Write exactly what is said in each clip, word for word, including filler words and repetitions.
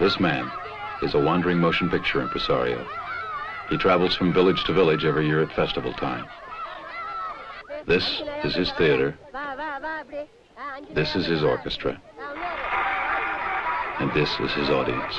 This man is a wandering motion picture impresario. He travels from village to village every year at festival time. This is his theater. This is his orchestra. And this is his audience.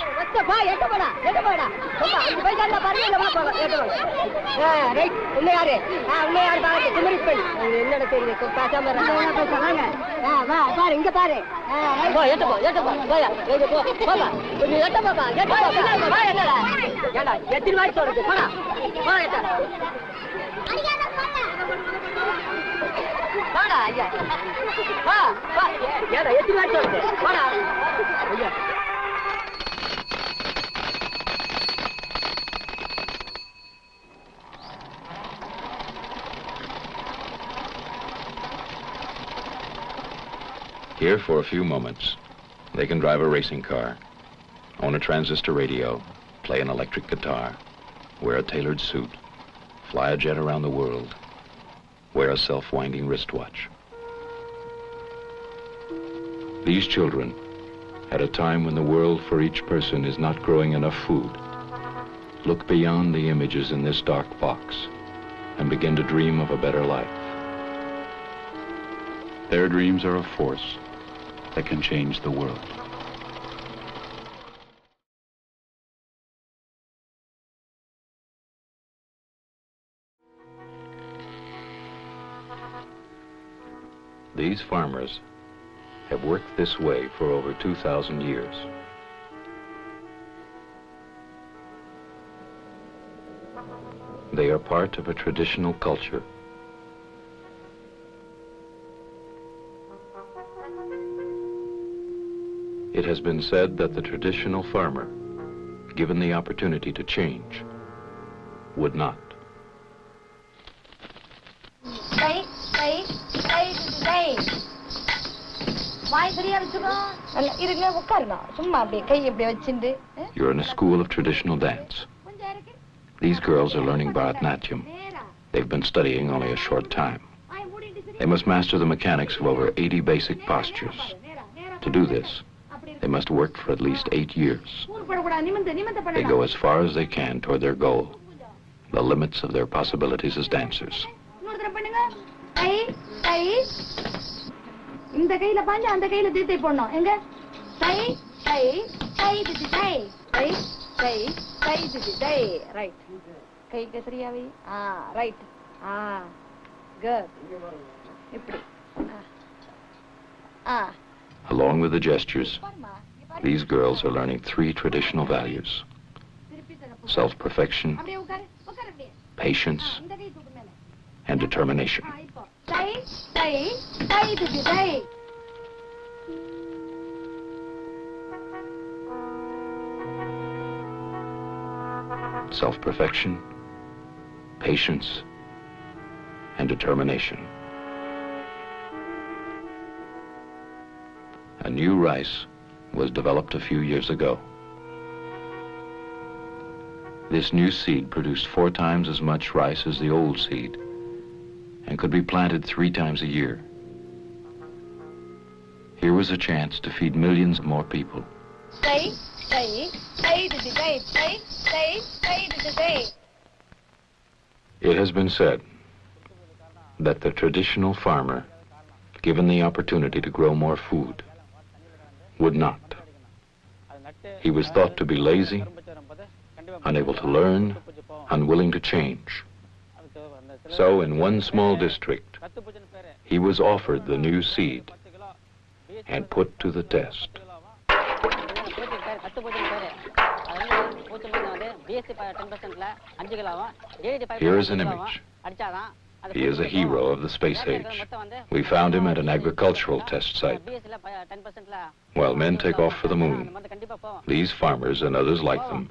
Here for a few moments, they can drive a racing car, own a transistor radio, play an electric guitar, wear a tailored suit, fly a jet around the world, wear a self-winding wristwatch. These children, at a time when the world for each person is not growing enough food, look beyond the images in this dark box and begin to dream of a better life. Their dreams are a force that can change the world. These farmers have worked this way for over two thousand years. They are part of a traditional culture. It has been said that the traditional farmer, given the opportunity to change, would not. Hey, hey. You're in a school of traditional dance. These girls are learning Bharatanatyam. They've been studying only a short time. They must master the mechanics of over eighty basic postures. To do this, they must work for at least eight years. They go as far as they can toward their goal, the limits of their possibilities as dancers. Along with the gestures, these girls are learning three traditional values: self-perfection, patience, and determination. Self-perfection, patience, and determination. A new rice was developed a few years ago. This new seed produced four times as much rice as the old seed and could be planted three times a year. Here was a chance to feed millions more people. It has been said that the traditional farmer, given the opportunity to grow more food, would not. He was thought to be lazy, unable to learn, unwilling to change. So in one small district, he was offered the new seed and put to the test. Here is an image. He is a hero of the space age. We found him at an agricultural test site. While men take off for the moon, these farmers and others like them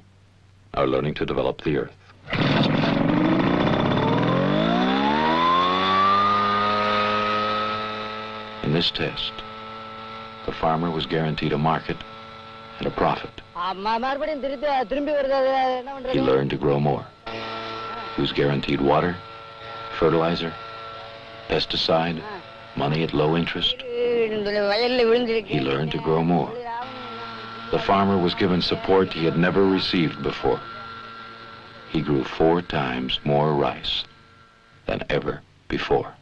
are learning to develop the earth. In this test, the farmer was guaranteed a market and a profit. He learned to grow more. He was guaranteed water, fertilizer, pesticide, money at low interest. He learned to grow more. The farmer was given support he had never received before. He grew four times more rice than ever before.